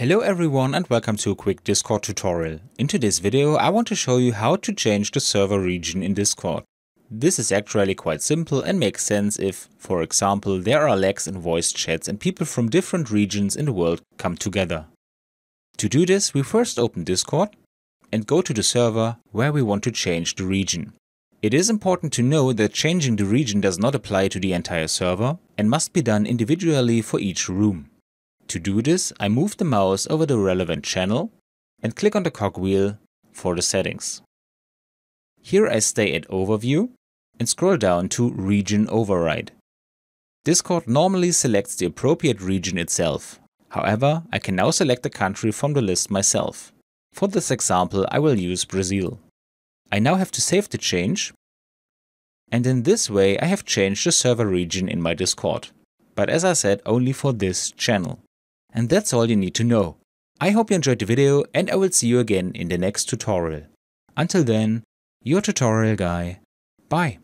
Hello everyone and welcome to a quick Discord tutorial. In today's video I want to show you how to change the server region in Discord. This is actually quite simple and makes sense if, for example, there are lags in voice chats and people from different regions in the world come together. To do this, we first open Discord and go to the server where we want to change the region. It is important to know that changing the region does not apply to the entire server and must be done individually for each room. To do this, I move the mouse over the relevant channel and click on the cogwheel for the settings. Here I stay at Overview and scroll down to Region Override. Discord normally selects the appropriate region itself. However, I can now select a country from the list myself. For this example, I will use Brazil. I now have to save the change, and in this way I have changed the server region in my Discord. But as I said, only for this channel. And that's all you need to know. I hope you enjoyed the video and I will see you again in the next tutorial. Until then, your Tutorial Guy. Bye.